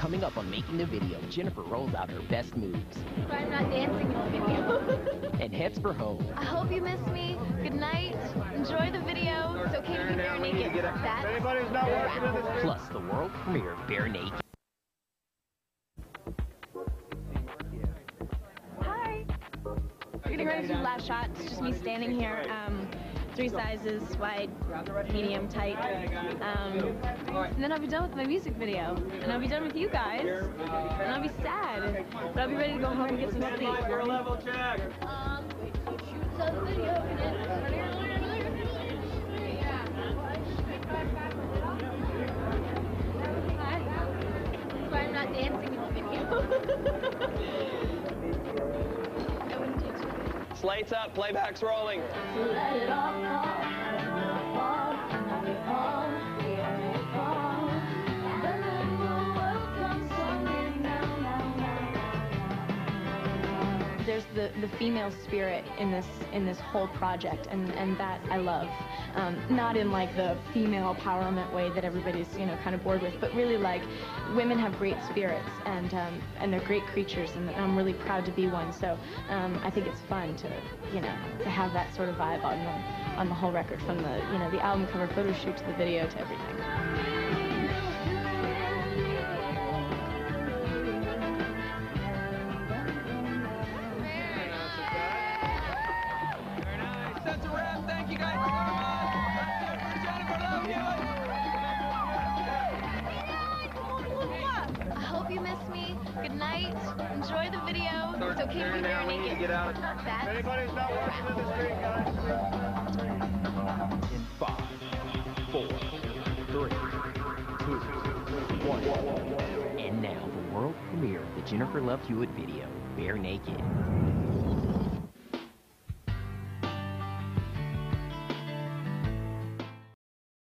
Coming up on Making the Video, Jennifer rolls out her best moves. But I'm not dancing in the video. And heads for home. I hope you miss me. Good night. Enjoy the video. It's okay to be bare naked. That's anybody's not watching this video. Plus the world premiere of Barenaked. Hi. We're getting ready for the last shot. It's just me standing here. Three sizes, wide, medium, tight, and then I'll be done with my music video, and I'll be done with you guys, and I'll be sad, but I'll be ready to go home and get some sleep. Level check. Shoot some video and then I'm not dancing in the video. Lights up, playback's rolling. There's the female spirit in this whole project, and that I love. Not in like the female empowerment way that everybody's kind of bored with, but really like women have great spirits and they're great creatures, and I'm really proud to be one. So I think it's fun to to have that sort of vibe on the whole record, from the the album cover photo shoot to the video to everything. Thank you guys so much. Let's do it for Jennifer Love Hewitt. I hope you miss me. Good night. Enjoy the video. It's okay to be bare naked. If anybody's not watching in the street, guys. In 5, 4, 3, 2, 1. And now the world premiere of the Jennifer Love Hewitt video, Barenaked.